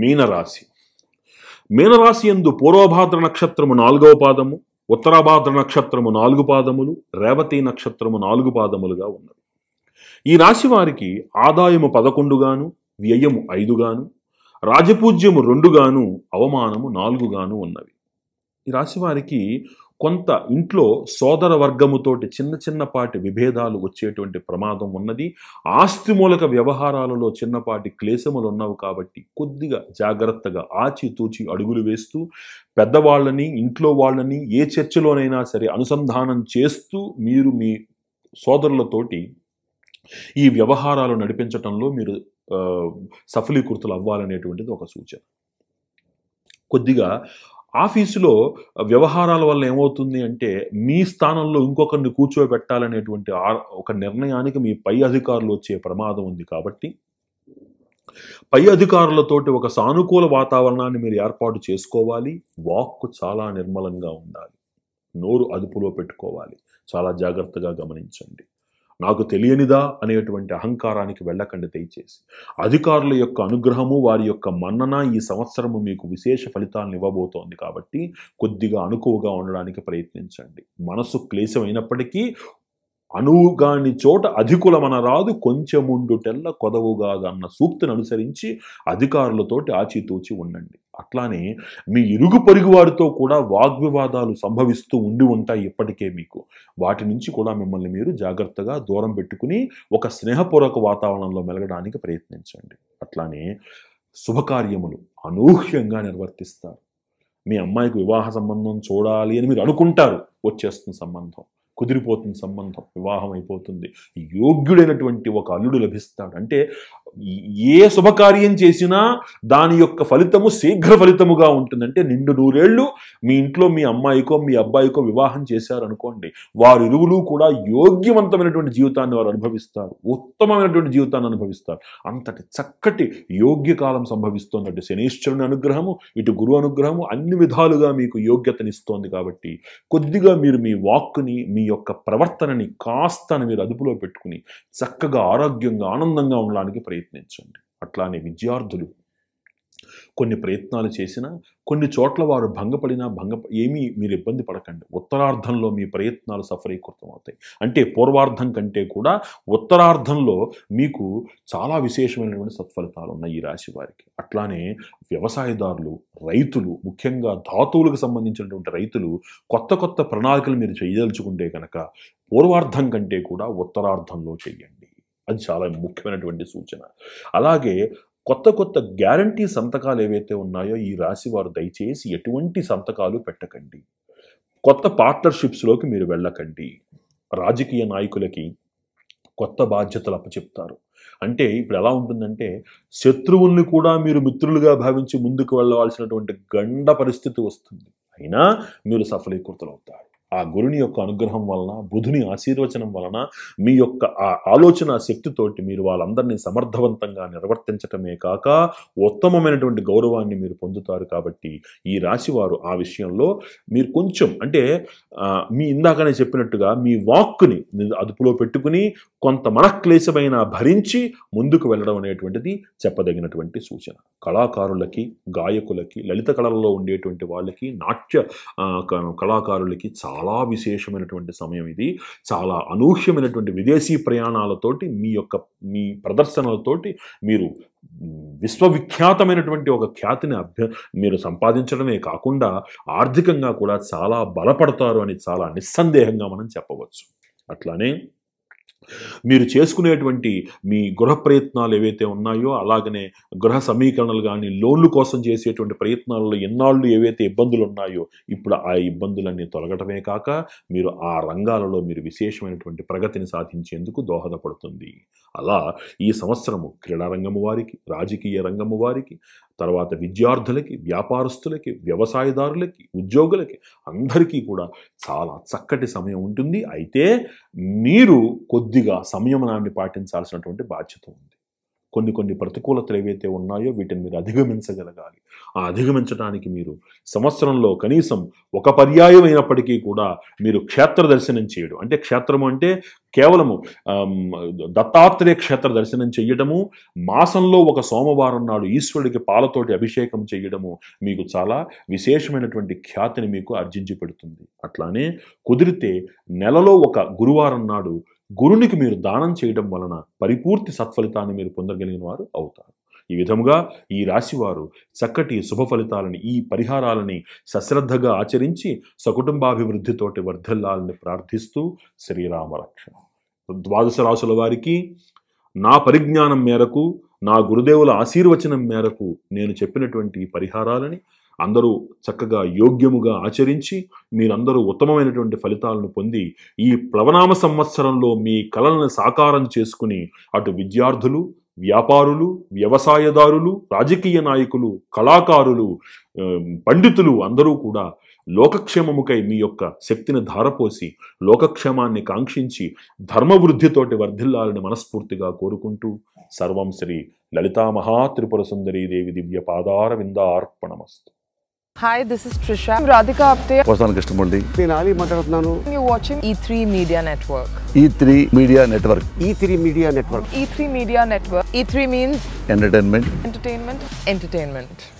మీనరాశి. మీనరాశి యందు పూర్వభాద్ర నక్షత్రము 4వ పాదము, ఉత్తరభాద్ర నక్షత్రము 4 పాదములు, రేవతి నక్షత్రము 4 పాదములుగా ఉన్నది. ఈ రాశి వారికి ఆదాయము 11గాను, వ్యయము 5గాను, రాజపూజ్యము 2గాను, అవమానము 4గాను ఉన్నవి. ఈ రాశి వారికి కొంత ఇంట్లో సోదర వర్గముతోటి చిన్న చిన్నపాటి విభేదాలు వచ్చేటువంటి ప్రమాదం ఉన్నది. ఆస్తి మూలక వ్యవహారాలలో చిన్నపాటి క్లేశములు ఉన్నవి. కాబట్టి కొద్దిగా జాగ్రత్తగా ఆచితూచి అడుగులు వేస్తూ పెద్దవాళ్ళని, ఇంట్లో వాళ్ళని ఏ చర్చలోనైనా సరే అనుసంధానం చేస్తూ మీరు మీ సోదరులతోటి ఈ వ్యవహారాలు నడిపించటంలో మీరు సఫలీకృతులు అవ్వాలనేటువంటిది ఒక సూచన. కొద్దిగా ఆఫీసులో వ్యవహారాల వల్ల ఏమవుతుంది అంటే మీ స్థానంలో ఇంకొకరిని కూర్చోబెట్టాలనేటువంటి ఒక నిర్ణయానికి మీ పై అధికారులు వచ్చే ప్రమాదం ఉంది. కాబట్టి పై అధికారులతోటి ఒక సానుకూల వాతావరణాన్ని మీరు ఏర్పాటు చేసుకోవాలి. వాక్కు చాలా నిర్మలంగా ఉండాలి, నోరు అదుపులో పెట్టుకోవాలి, చాలా జాగ్రత్తగా గమనించండి. నాకు తెలియనిదా అనేటువంటి అహంకారానికి వెళ్ళకండి. దయచేసి అధికారుల యొక్క అనుగ్రహము, వారి యొక్క మన్నన ఈ సంవత్సరము మీకు విశేష ఫలితాలను ఇవ్వబోతోంది. కాబట్టి కొద్దిగా అణుకువగా ఉండడానికి ప్రయత్నించండి. మనసు క్లేశమైనప్పటికీ అనువుగాని చోట అధికులమన రాదు, కొంచెముండుటెల్ల కొదవుగాదు అన్న సూక్తిని అనుసరించి అధికారులతోటి ఆచితూచి ఉండండి. అట్లానే మీ ఇరుగు పొరుగు వారితో కూడా వాగ్వివాదాలు సంభవిస్తూ ఉండి ఉంటాయి ఇప్పటికే మీకు. వాటి నుంచి కూడా మిమ్మల్ని మీరు జాగ్రత్తగా దూరం పెట్టుకుని ఒక స్నేహపూర్వక వాతావరణంలో మెలగడానికి ప్రయత్నించండి. అట్లానే శుభకార్యములు అనూహ్యంగా నిర్వర్తిస్తారు. మీ అమ్మాయికి వివాహ సంబంధం చూడాలి అని మీరు అనుకుంటారు, వచ్చేస్తున్న సంబంధం, కుదిరిపోతున్న సంబంధం, వివాహం అయిపోతుంది, యోగ్యుడైనటువంటి ఒక అల్లుడు లభిస్తాడు. అంటే ఏ శుభకార్యం చేసినా దాని యొక్క ఫలితము శీఘ్ర ఫలితముగా ఉంటుందంటే నిండు 100 ఏళ్ళు మీ ఇంట్లో మీ అమ్మాయికో మీ అబ్బాయికో వివాహం చేశారనుకోండి, వారిరువులు కూడా యోగ్యవంతమైనటువంటి జీవితాన్ని వారు అనుభవిస్తారు, ఉత్తమమైనటువంటి జీవితాన్ని అనుభవిస్తారు. అంతటి చక్కటి యోగ్యకాలం సంభవిస్తోందంటే శనీశ్వరుని అనుగ్రహము, ఇటు గురు అనుగ్రహము అన్ని విధాలుగా మీకు యోగ్యతనిస్తోంది. కాబట్టి కొద్దిగా మీరు మీ వాక్కుని, మీ యొక్క ప్రవర్తనని కాస్తని మీరు అదుపులో పెట్టుకుని చక్కగా ఆరోగ్యంగా ఆనందంగా ఉండడానికి ప్రయత్నించండి. అట్లానే విద్యార్థులు కొన్ని ప్రయత్నాలు చేసినా, కొన్ని చోట్ల వారు భంగపడినా ఏమీ మీరు ఇబ్బంది పడకండి. ఉత్తరార్ధంలో మీ ప్రయత్నాలు సఫలీకృతం అవుతాయి. అంటే పూర్వార్ధం కంటే కూడా ఉత్తరార్ధంలో మీకు చాలా విశేషమైనటువంటి సత్ఫలితాలు ఉన్నాయి ఈ రాశి వారికి. అట్లానే వ్యవసాయదారులు, రైతులు, ముఖ్యంగా ధాతువులకు సంబంధించినటువంటి రైతులు కొత్త కొత్త ప్రణాళికలు మీరు చేయదలుచుకుంటే కనుక పూర్వార్ధం కంటే కూడా ఉత్తరార్ధంలో చేయండి. అది చాలా ముఖ్యమైనటువంటి సూచన. అలాగే కొత్త కొత్త గ్యారంటీ సంతకాలు ఏవైతే ఉన్నాయో ఈ రాశి వారు దయచేసి ఎటువంటి సంతకాలు పెట్టకండి. కొత్త పార్ట్నర్షిప్స్లోకి మీరు వెళ్ళకండి. రాజకీయ నాయకులకి కొత్త బాధ్యతలు అప్పచెప్తారు. అంటే ఇప్పుడు ఎలా ఉంటుందంటే శత్రువుల్ని కూడా మీరు మిత్రులుగా భావించి ముందుకు వెళ్ళవలసినటువంటి గండ పరిస్థితి వస్తుంది. అయినా మీరు సఫలీకృతులు అవుతారు. ఆ గురుని యొక్క అనుగ్రహం వలన, బుధుని ఆశీర్వచనం వలన మీ యొక్క ఆ ఆలోచన శక్తితోటి మీరు వాళ్ళందరినీ సమర్థవంతంగా నిర్వర్తించటమే కాక ఉత్తమమైనటువంటి గౌరవాన్ని మీరు పొందుతారు. కాబట్టి ఈ రాశివారు ఆ విషయంలో మీరు కొంచెం, అంటే మీ ఇందాకనే చెప్పినట్టుగా మీ వాక్కుని అదుపులో పెట్టుకుని కొంత మనక్లేశమైన భరించి ముందుకు వెళ్ళడం అనేటువంటిది చెప్పదగినటువంటి సూచన. కళాకారులకి, గాయకులకి, లలిత కళలలో ఉండేటువంటి వాళ్ళకి, నాట్య కళాకారులకి చాలా విశేషమైనటువంటి సమయం ఇది. చాలా అనూహ్యమైనటువంటి విదేశీ ప్రయాణాలతోటి మీ ప్రదర్శనలతోటి మీరు విశ్వవిఖ్యాతమైనటువంటి ఒక ఖ్యాతిని మీరు సంపాదించడమే కాకుండా ఆర్థికంగా కూడా చాలా బలపడతారు అని చాలా నిస్సందేహంగా మనం చెప్పవచ్చు. అట్లానే మీరు చేసుకునేటువంటి మీ గృహ ప్రయత్నాలు ఏవైతే ఉన్నాయో, అలాగనే గృహ సమీకరణలు కానీ, లోన్లు కోసం చేసేటువంటి ప్రయత్నాలలో ఎన్నాళ్ళు ఏవైతే ఇబ్బందులు ఉన్నాయో ఇప్పుడు ఆ ఇబ్బందులన్నీ తొలగటమే కాక మీరు ఆ రంగాలలో మీరు విశేషమైనటువంటి ప్రగతిని సాధించేందుకు దోహదపడుతుంది. అలా ఈ సంవత్సరము క్రీడారంగము వారికి, రాజకీయ రంగము వారికి, తర్వాత విద్యార్థులకి, వ్యాపారస్తులకి, వ్యవసాయదారులకి, ఉద్యోగులకి అందరికీ కూడా చాలా చక్కటి సమయం ఉంటుంది. అయితే మీరు కొద్దిగా సంయమనాన్ని పాటించాల్సినటువంటి బాధ్యత ఉంది. కొన్ని కొన్ని ప్రతికూలతలు ఏవైతే ఉన్నాయో వీటిని మీరు అధిగమించగలగాలి. ఆ అధిగమించడానికి మీరు సంవత్సరంలో కనీసం ఒక పర్యాయం అయినప్పటికీ కూడా మీరు క్షేత్ర దర్శనం చేయడం, అంటే క్షేత్రము అంటే కేవలము దత్తాత్రేయ క్షేత్ర దర్శనం చేయడము, మాసంలో ఒక సోమవారం నాడు ఈశ్వరుడికి పాలతోటి అభిషేకం చేయడము మీకు చాలా విశేషమైనటువంటి ఖ్యాతిని మీకు ఆర్జించి పెడుతుంది. అట్లానే కుదిరితే నెలలో ఒక గురువారం నాడు గురునికి మీరు దానం చేయడం వలన పరిపూర్తి సత్ఫలితాన్ని మీరు పొందగలిగిన వారు అవుతారు. ఈ విధముగా ఈ రాశివారు చక్కటి శుభ ఫలితాలని, ఈ పరిహారాలని సశ్రద్ధగా ఆచరించి సకుటుంబాభివృద్ధితోటి వర్ధిల్లాలని ప్రార్థిస్తూ శ్రీరామరక్షణ. ద్వాదశ రాశుల వారికి నా పరిజ్ఞానం మేరకు, నా గురుదేవుల ఆశీర్వచనం మేరకు నేను చెప్పినటువంటి పరిహారాలని అందరూ చక్కగా యోగ్యముగా ఆచరించి మీరందరూ ఉత్తమమైనటువంటి ఫలితాలను పొంది ఈ ప్లవనామ సంవత్సరంలో మీ కళలను సాకారం చేసుకుని అటు విద్యార్థులు, వ్యాపారులు, వ్యవసాయదారులు, రాజకీయ నాయకులు, కళాకారులు, పండితులు అందరూ కూడా లోకక్షేమముకై మీ యొక్క శక్తిని ధారపోసి లోకక్షేమాన్ని కాంక్షించి ధర్మవృద్ధితోటి వర్ధిల్లాలని మనస్ఫూర్తిగా కోరుకుంటూ సర్వం శ్రీ లలితా మహాత్రిపుర సుందరీ దేవి దివ్య పాదార విందార్పణమస్తు. Hi, this is Trisha. I'm Radhika Apte. Vasan Krishnamurthy. Nenu Ali Matladutunnanu. You're watching E3 Media Network. E3 Media Network. E3 Media Network. E3 Media Network. E3 means entertainment. Entertainment. Entertainment.